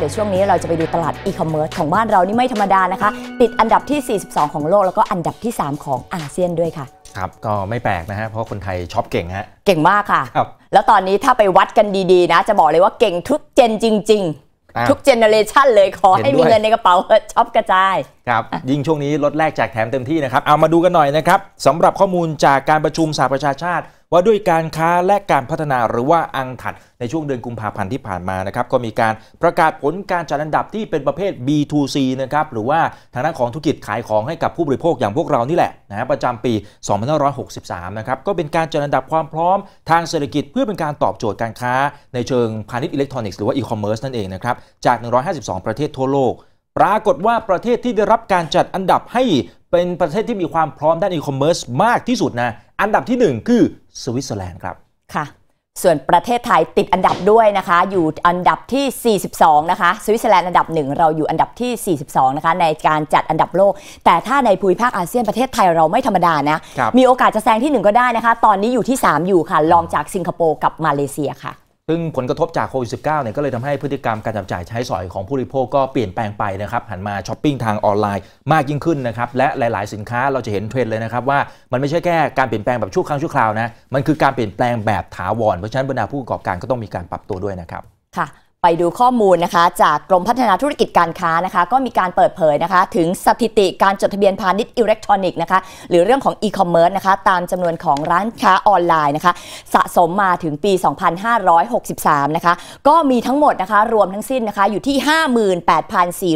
เดี๋ยวช่วงนี้เราจะไปดูตลาดอีคอมเมิร์ซของบ้านเรานี่ไม่ธรรมดานะคะติดอันดับที่42ของโลกแล้วก็อันดับที่3ของอาเซียนด้วยค่ะครับก็ไม่แปลกนะฮะเพราะคนไทยช็อปเก่งฮะเก่งมากค่ะครับแล้วตอนนี้ถ้าไปวัดกันดีๆนะจะบอกเลยว่าเก่งทุกเจนจริงๆทุกเจเนอเรชันเลยขอให้มีเงินในกระเป๋าช็อปกระจายครับยิ่งช่วงนี้ลดแลกแจกแถมเต็มที่นะครับเอามาดูกันหน่อยนะครับสำหรับข้อมูลจากการประชุมสหประชาชาติว่าด้วยการค้าและการพัฒนาหรือว่าอังถัดในช่วงเดือนกุมภาพันธ์ที่ผ่านมานะครับก็มีการประกาศผลการจัดอันดับที่เป็นประเภท B2C นะครับหรือว่าทางด้านของธุรกิจขายของให้กับผู้บริโภคอย่างพวกเรานี่แหละนะประจำปี2563นะครับก็เป็นการจัดอันดับความพร้อมทางเศรษฐกิจเพื่อเป็นการตอบโจทย์การค้าในเชิงพาณิชย์อิเล็กทรอนิกส์หรือว่าอีคอมเมิร์ซนั่นเองนะครับจาก152ประเทศทั่วโลกปรากฏว่าประเทศที่ได้รับการจัดอันดับให้เป็นประเทศที่มีความพร้อมด้านอีคอมเมิร์ซมากที่สุดนะอันดับที่1คือสวิตเซอร์แลนด์ครับค่ะส่วนประเทศไทยติดอันดับด้วยนะคะอยู่อันดับที่42นะคะสวิตเซอร์แลนด์อันดับ1เราอยู่อันดับที่42นะคะในการจัดอันดับโลกแต่ถ้าในภูมิภาคอาเซียนประเทศไทยเราไม่ธรรมดานะมีโอกาสจะแซงที่1ก็ได้นะคะตอนนี้อยู่ที่3อยู่ค่ะรองจากสิงคโปร์กับมาเลเซียค่ะซึ่งผลกระทบจากโควิด -19 เนี่ยก็เลยทำให้พฤติกรรมการจับจ่ายใช้สอยของผู้บริโภคก็เปลี่ยนแปลงไปนะครับหันมาช้อปปิ้งทางออนไลน์มากยิ่งขึ้นนะครับและหลายๆสินค้าเราจะเห็นเทรนด์เลยนะครับว่ามันไม่ใช่แค่การเปลี่ยนแปลงแบบชั่วครั้งชั่วคราวนะมันคือการเปลี่ยนแปลงแบบถาวรเพราะฉะนั้นบรรดาผู้ประกอบการก็ต้องมีการปรับตัวด้วยนะครับค่ะไปดูข้อมูลนะคะจากกรมพัฒนาธุรกิจการค้านะคะก็มีการเปิดเผยนะคะถึงสถิติการจดทะเบียนพาณิชย์อิเล็กทรอนิกส์นะคะหรือเรื่องของอีคอมเมิร์ซนะคะตามจำนวนของร้านค้าออนไลน์นะคะสะสมมาถึงปี2563นะคะก็มีทั้งหมดนะคะรวมทั้งสิ้นนะคะอยู่ที่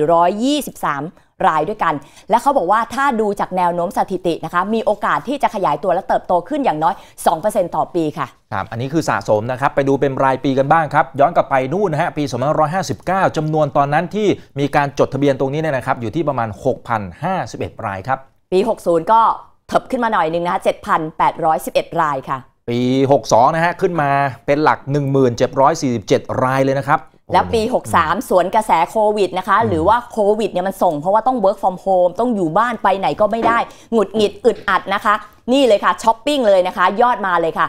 58,423รายด้วยกันและเขาบอกว่าถ้าดูจากแนวโน้มสถิตินะคะมีโอกาสที่จะขยายตัวและเติบโตขึ้นอย่างน้อย 2% ต่อปีค่ะครับอันนี้คือสะสมนะครับไปดูเป็นรายปีกันบ้างครับย้อนกลับไปนู่นนะฮะปี2559จำนวนตอนนั้นที่มีการจดทะเบียนตรงนี้เนี่ยนะครับอยู่ที่ประมาณ 6,051 รายครับปี60ก็เถิบขึ้นมาหน่อยนึงนะคะ7,811 รายค่ะปี62นะฮะขึ้นมาเป็นหลัก 17,747 รายเลยนะครับและปี63สวนกระแสโควิดนะคะหรือว่าโควิดเนี่ยมันส่งเพราะว่าต้อง work from home ต้องอยู่บ้านไปไหนก็ไม่ได้หงุดหงิดอึดอัดนะคะนี่เลยค่ะช้อปปิ้งเลยนะคะยอดมาเลยค่ะ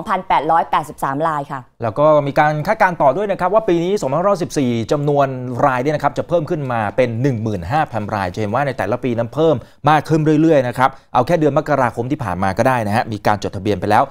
12,883 รายค่ะแล้วก็มีการคาดการณ์ต่อด้วยนะครับว่าปีนี้2514จำนวนรายเนี่ยนะครับจะเพิ่มขึ้นมาเป็น 15,000 รายจะเห็นว่าในแต่ละปีนั้นเพิ่มมากขึ้นเรื่อยๆนะครับเอาแค่เดือนมกราคมที่ผ่านมาก็ได้นะฮะมีการจดทะเบียนไปแล้ว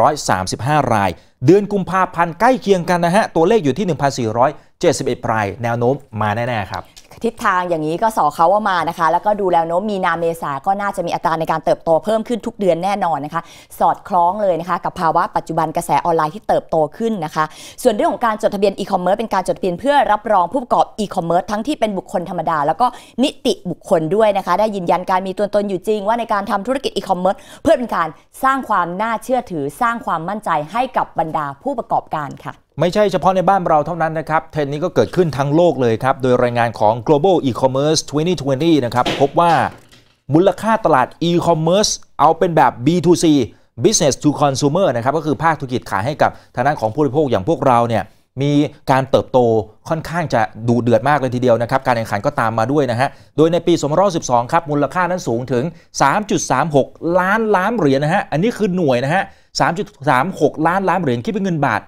1,435 รายเดือนกุมภาพันธ์ใกล้เคียงกันนะฮะตัวเลขอยู่ที่ 1,471 รายแนวโน้มมาแน่ๆครับทิศทางอย่างนี้ก็สอเขาว่ามานะคะแล้วก็ดูแล้วเนาะมีนาเมษาก็น่าจะมีอัตราในการเติบโตเพิ่มขึ้นทุกเดือนแน่นอนนะคะสอดคล้องเลยนะคะกับภาวะปัจจุบันกระแสออนไลน์ที่เติบโตขึ้นนะคะส่วนเรื่องของการจดทะเบียนอีคอมเมิร์ซเป็นการจดทะเบียนเพื่อรับรองผู้ประกอบอีคอมเมิร์ซทั้งที่เป็นบุคคลธรรมดาแล้วก็นิติบุคคลด้วยนะคะได้ยืนยันการมีตัวตนอยู่จริงว่าในการทำธุรกิจอีคอมเมิร์ซเพื่อเป็นการสร้างความน่าเชื่อถือสร้างความมั่นใจให้กับบรรดาผู้ประกอบการค่ะไม่ใช่เฉพาะในบ้านเราเท่านั้นนะครับเทรนด์นี้ก็เกิดขึ้นทั้งโลกเลยครับโดยรายงานของ Global E-commerce 2020 นะครับพบว่ามูลค่าตลาด E-commerce เอาเป็นแบบ B2C Business to Consumer นะครับก็คือภาคธุรกิจขายให้กับทางด้านของผู้บริโภคอย่างพวกเราเนี่ยมีการเติบโตค่อนข้างจะดูเดือดมากเลยทีเดียวนะครับการแข่งขันก็ตามมาด้วยนะฮะโดยในปี2512ครับมูลค่านั้นสูงถึง 3.36 ล้านล้านเหรียญนะฮะอันนี้คือหน่วยนะฮะ 3.36 ล้านล้านเหรียญคิดเป็นเงินบาท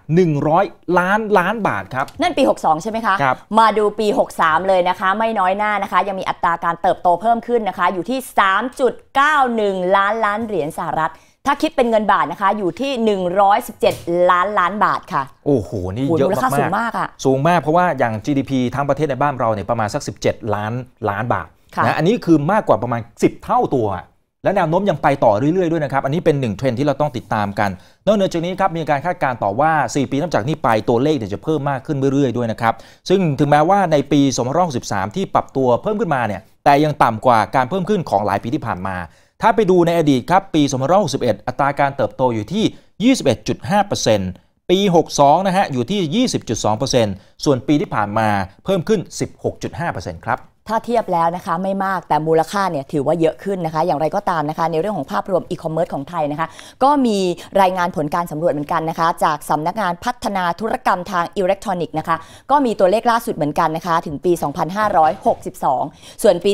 100ล้านล้านบาทครับนั่นปี62ใช่ไหมคะมาดูปี63เลยนะคะไม่น้อยหน้านะคะยังมีอัตราการเติบโตเพิ่มขึ้นนะคะอยู่ที่ 3.91 ล้านล้านเหรียญสหรัฐถ้าคิดเป็นเงินบาทนะคะอยู่ที่117ล้านล้านบาทค่ะโอ้โหนี่เยอะมากสูงมากอ่ะสูงมากเพราะว่าอย่าง GDP ทั้งประเทศในบ้านเราเนี่ยประมาณสัก17ล้านล้านบาทนะอันนี้คือมากกว่าประมาณ10เท่าตัวและแนวโน้มยังไปต่อเรื่อยๆด้วยนะครับอันนี้เป็น1เทรนด์ที่เราต้องติดตามกันนอกเหนือจากนี้ครับมีการคาดการณ์ต่อว่า4ปีนับจากนี้ไปตัวเลขจะเพิ่มมากขึ้นเรื่อยๆด้วยนะครับซึ่งถึงแม้ว่าในปี2563ที่ปรับตัวเพิ่มขึ้นมาเนี่ยแต่ยังต่ำกว่าการเพิ่มขึ้นของหลายปีที่ผ่านมาถ้าไปดูในอดีตครับปี2561อัตราการเติบโตอยู่ที่ 21.5% ปี62นะฮะอยู่ที่ 20.2% ส่วนปีที่ผ่านมาเพิ่มขึ้น 16.5% ครับ ถ้าเทียบแล้วนะคะไม่มากแต่มูลค่าเนี่ยถือว่าเยอะขึ้นนะคะอย่างไรก็ตามนะคะในเรื่องของภาพรวมอีคอมเมิร์ซของไทยนะคะก็มีรายงานผลการสำรวจเหมือนกันนะคะจากสำนักงานพัฒนาธุรกรรมทางอิเล็กทรอนิกส์นะคะก็มีตัวเลขล่าสุดเหมือนกันนะคะถึงปี2562ส่วนปี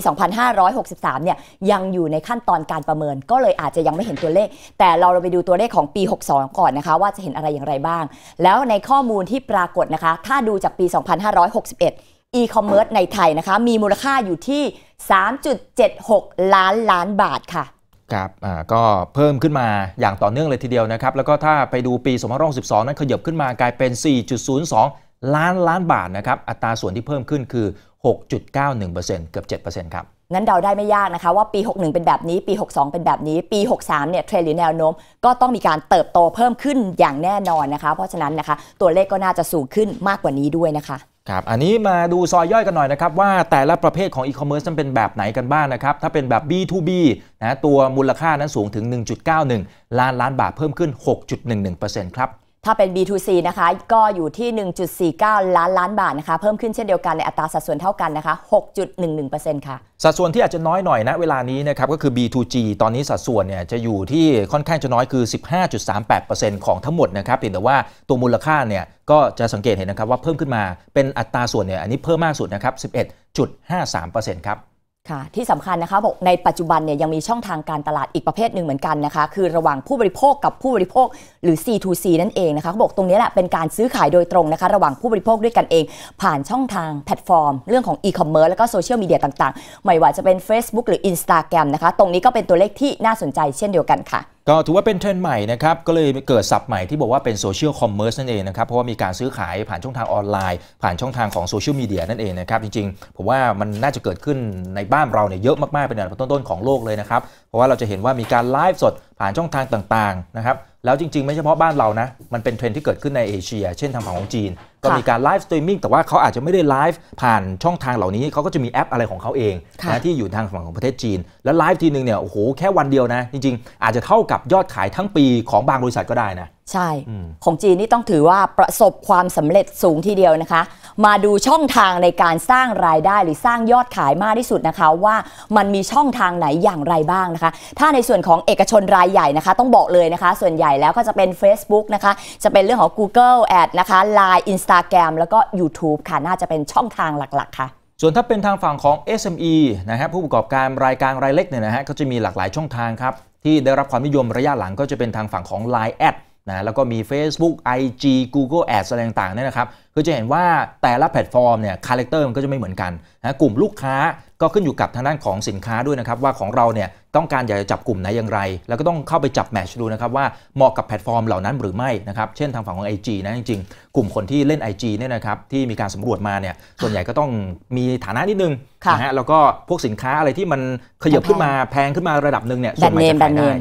2563เนี่ยยังอยู่ในขั้นตอนการประเมินก็เลยอาจจะยังไม่เห็นตัวเลขแต่เราไปดูตัวเลขของปี62ก่อนนะคะว่าจะเห็นอะไรอย่างไรบ้างแล้วในข้อมูลที่ปรากฏนะคะถ้าดูจากปี2561e-commerce ในไทยนะคะมีมูลค่าอยู่ที่ 3.76 ล้านบาทค่ะครับก็เพิ่มขึ้นมาอย่างต่อเนื่องเลยทีเดียวนะครับแล้วก็ถ้าไปดูปี2562นั้นขยับขึ้นมากลายเป็น 4.02 ล้านบาทนะครับอัตราส่วนที่เพิ่มขึ้นคือ 6.91% เกือบ 7% ครับงั้นเดาได้ไม่ยากนะคะว่าปี61เป็นแบบนี้ปี62เป็นแบบนี้ปี63เนี่ยเทรนด์หรือแนวโน้มก็ต้องมีการเติบโตเพิ่มขึ้นอย่างแน่นอนนะคะเพราะฉะนั้นนะคะตัวเลขก็น่าจะสูงขึ้นมากกว่านี้ด้วยนะคะครับอันนี้มาดูซอยย่อยกันหน่อยนะครับว่าแต่ละประเภทของอีคอมเมิร์ซนั้นเป็นแบบไหนกันบ้าง นะครับถ้าเป็นแบบ B2B นะตัวมูลค่านั้นสูงถึง 1.91 ล้านบาทเพิ่มขึ้น 6.11% ครับถ้าเป็น B2C นะคะก็อยู่ที่ 1.49 ล้านบาทนะคะเพิ่มขึ้นเช่นเดียวกันในอัตราสัดส่วนเท่ากันนะคะ 6.11% ค่ะสัดส่วนที่อาจจะน้อยหน่อยนะเวลานี้นะครับก็คือ B2G ตอนนี้สัดส่วนเนี่ยจะอยู่ที่ค่อนข้างจะน้อยคือ 15.38% ของทั้งหมดนะครับแต่ว่าตัวมูลค่าเนี่ยก็จะสังเกตเห็นนะครับว่าเพิ่มขึ้นมาเป็นอัตราส่วนเนี่ยอันนี้เพิ่มมากสุดนะครับ 11.53% ครับค่ะที่สำคัญนะคะบอกในปัจจุบันเนี่ยยังมีช่องทางการตลาดอีกประเภทหนึ่งเหมือนกันนะคะคือระหว่างผู้บริโภคกับผู้บริโภคหรือ C2C นั่นเองนะคะเขาบอกตรงนี้แหละเป็นการซื้อขายโดยตรงนะคะระหว่างผู้บริโภคด้วยกันเองผ่านช่องทางแพลตฟอร์มเรื่องของอีคอมเมิร์ซแล้วก็โซเชียลมีเดียต่างๆไม่ว่าจะเป็น Facebook หรือ Instagram นะคะตรงนี้ก็เป็นตัวเลขที่น่าสนใจเช่นเดียวกันค่ะก็ถือว่าเป็นเทรนด์ใหม่นะครับก็เลยเกิดศัพท์ใหม่ที่บอกว่าเป็นโซเชียลคอมเมิร์ซนั่นเองนะครับเพราะว่ามีการซื้อขายผ่านช่องทางออนไลน์ผ่านช่องทางของโซเชียลมีเดียนั่นเองนะครับจริงๆผมว่ามันน่าจะเกิดขึ้นในบ้านเราเนี่ยเยอะมากๆเป็นอันดับต้นๆของโลกเลยนะครับเพราะว่าเราจะเห็นว่ามีการไลฟ์สดผ่านช่องทางต่างๆนะครับแล้วจริงๆไม่เฉพาะบ้านเรานะมันเป็นเทรนด์ที่เกิดขึ้นในเอเชียเช่นทางฝั่งของจีนก็มีการไลฟ์สตรีมมิ่งแต่ว่าเขาอาจจะไม่ได้ไลฟ์ผ่านช่องทางเหล่านี้เขาก็จะมีแอปอะไรของเขาเองนะที่อยู่ทางฝั่งของประเทศจีนแล้วไลฟ์ทีนึงเนี่ยโอ้โหแค่วันเดียวนะจริงๆอาจจะเท่ากับยอดขายทั้งปีของบางบริษัทก็ได้นะใช่ของจีนนี่ต้องถือว่าประสบความสำเร็จสูงทีเดียวนะคะมาดูช่องทางในการสร้างรายได้หรือสร้างยอดขายมากที่สุดนะคะว่ามันมีช่องทางไหนอย่างไรบ้างนะคะถ้าในส่วนของเอกชนรายใหญ่นะคะต้องบอกเลยนะคะส่วนใหญ่แล้วก็จะเป็น Facebook นะคะจะเป็นเรื่องของ Google Ad นะคะ Line Instagram แล้วก็ YouTube ค่ะน่าจะเป็นช่องทางหลักๆค่ะส่วนถ้าเป็นทางฝั่งของ SME นะฮะผู้ประกอบการรายกลางรายเล็กเนี่ยนะฮะก็จะมีหลากหลายช่องทางครับที่ได้รับความนิยมระยะหลังก็จะเป็นทางฝั่งของ Line Adนะแล้วก็มี Facebook IG Google Ads อะไรต่างๆเนี่ยนะครับคือจะเห็นว่าแต่ละแพลตฟอร์มเนี่ยคาแรคเตอร์มันก็จะไม่เหมือนกันนะกลุ่มลูกค้าก็ขึ้นอยู่กับทางด้านของสินค้าด้วยนะครับว่าของเราเนี่ยต้องการอยากจะจับกลุ่มไหนอย่างไรแล้วก็ต้องเข้าไปจับแมทช์ดูนะครับว่าเหมาะกับแพลตฟอร์มเหล่านั้นหรือไม่นะครับเช่นทางฝั่งของ IG นะจริงๆกลุ่มคนที่เล่น IG เนี่ยนะครับที่มีการสำรวจมาเนี่ยส่วนใหญ่ก็ต้องมีฐานะนิดนึงนะฮะแล้วก็พวกสินค้าอะไรที่มันขยับขึ้นมาแพงขึ้นมาระดับนึงเนี่ยส่วนใหญ่จะขายได้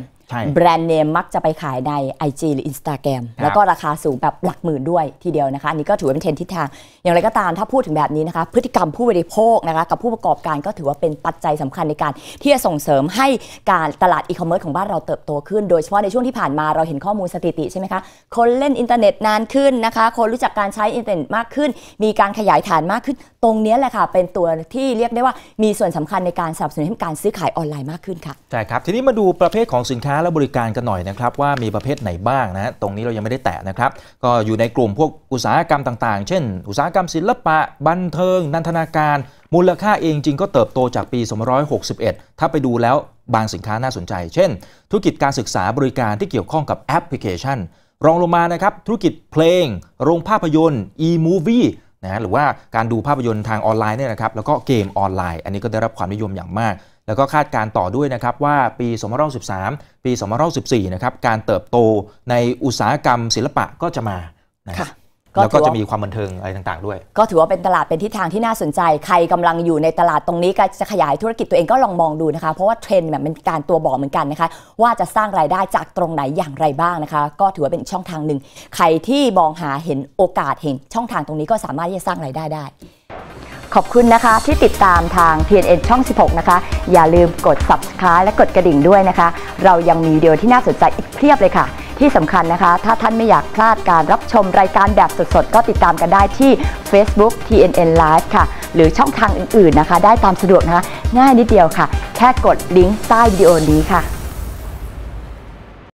แบรนด์เนมมักจะไปขายใน IG หรือ Instagram แล้วก็ราคาสูงแบบหลักหมื่นด้วยทีเดียวนะคะอันนี้ก็ถือว่าเป็นเทรนด์ทิศทางอย่างไรก็ตามถ้าพูดถึงแบบนี้นะคะพฤติกรรมผู้บริโภคนะคะกับผู้ประกอบการก็ถือว่าเป็นปัจจัยสำคัญในการที่จะส่งเสริมให้การตลาดอีคอมเมิร์ซของบ้านเราเติบโตขึ้นโดยเฉพาะในช่วงที่ผ่านมาเราเห็นข้อมูลสถิติใช่ไหมคะคนเล่นอินเทอร์เน็ตนานขึ้นนะคะคนรู้จักการใช้อินเทอร์เน็ตมากขึ้นมีการขยายฐานมากขึ้นตรงนี้แหละค่ะเป็นตัวที่เรียกได้ว่ามีส่วนสำคัญในการสนับสนุนให้การซื้อขายออนไลน์มากขึ้นค่ะใช่ครับทีนี้มาดูประเภทของสินค้าและบริการกันหน่อยนะครับว่ามีประเภทไหนบ้างนะตรงนี้เรายังไม่ได้แตะนะครับก็อยู่ในกลุ่มพวกอุตสาหกรรมต่างๆเช่นอุตสาหกรรมศิลปะบันเทิงนันทนาการมูลค่าเองจริงก็เติบโตจากปี2561ถ้าไปดูแล้วบางสินค้าน่าสนใจเช่นธุรกิจการศึกษาบริการที่เกี่ยวข้องกับแอปพลิเคชันรองลงมานะครับธุรกิจเพลงโรงภาพยนตร์ e-movieนะหรือว่าการดูภาพยนตร์ทางออนไลน์เนี่ยนะครับแล้วก็เกมออนไลน์อันนี้ก็ได้รับความนิยมอย่างมากแล้วก็คาดการต่อด้วยนะครับว่าปี2513ปี2514นะครับการเติบโตในอุตสาหกรรมศิลปะก็จะมานะครับแล้วก็จะมีความบันเทิงอะไรต่างๆด้วยก็ถือว่าเป็นตลาดเป็นทิศทางที่น่าสนใจใครกำลังอยู่ในตลาดตรงนี้ก็จะขยายธุรกิจตัวเองก็ลองมองดูนะคะเพราะว่าเทรนด์แบบเป็นการตัวบอกเหมือนกันนะคะว่าจะสร้างรายได้จากตรงไหนอย่างไรบ้างนะคะก็ถือว่าเป็นช่องทางหนึ่งใครที่มองหาเห็นโอกาสเห็นช่องทางตรงนี้ก็สามารถที่จะสร้างรายได้ได้ขอบคุณนะคะที่ติดตามทาง TNN ช่อง 16 นะคะอย่าลืมกด subscribe และกดกระดิ่งด้วยนะคะเรายังมีวิดีโอที่น่าสนใจอีกเพียบเลยค่ะ ที่สำคัญนะคะถ้าท่านไม่อยากพลาดการรับชมรายการแบบสดๆก็ติดตามกันได้ที่ Facebook TNNLIVE ค่ะหรือช่องทางอื่นๆนะคะได้ตามสะดวกนะคะง่ายนิดเดียวค่ะแค่กดลิงก์ใต้วิดีโอนี้ค่ะ